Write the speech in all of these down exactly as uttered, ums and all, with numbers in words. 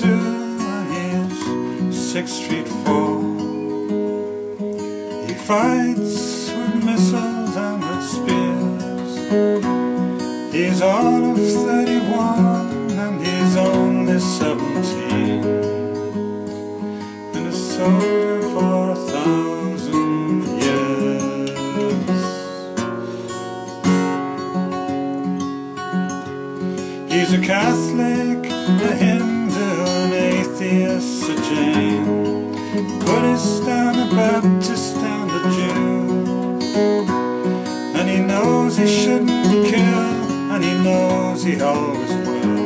two is six feet four. He fights with missiles and with spears. He's all of thirty-one and he's only seventeen. And a soldier for a thousand years. He's a Catholic, a Hindu, an atheist, a Jain, Buddhist and a Baptist and a Jew. And he knows he shouldn't kill, and he knows he always will.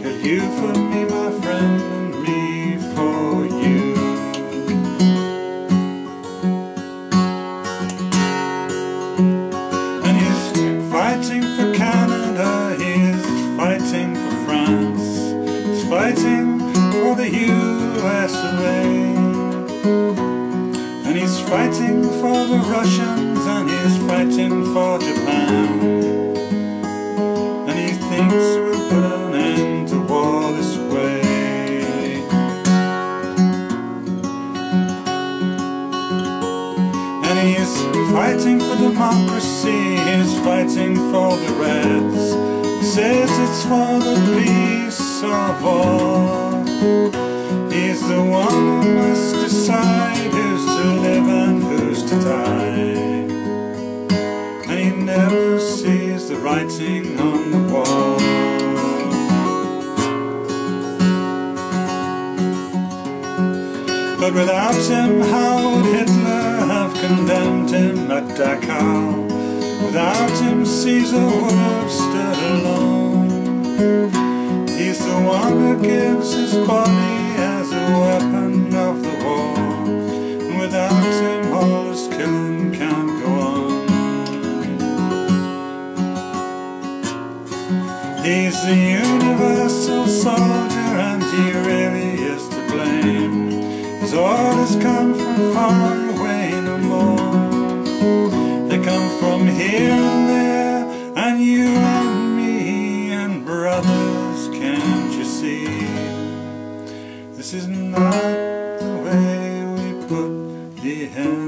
Kill you for me, my friend, and me for you. And he's fighting for Canada, he's fighting for France, fighting for the U S A, and he's fighting for the Russians, and he's fighting for Japan, and he thinks we'll put an end to war this way. And he's fighting for democracy, he's fighting for the Reds, he says it's for the peace of all. He's the one who must decide who's to live and who's to die, and he never sees the writing on the wall. But without him, how would Hitler have condemned him at Dachau? Without him, Caesar would have stood alone. He's the one who gives his body as a weapon of the war, and without him all this killing can't go on. He's the universal soldier and he really is to blame. His orders come from far away no more. They come from here and there, and you and me and brothers. Can't you see, this is not the way we put the end.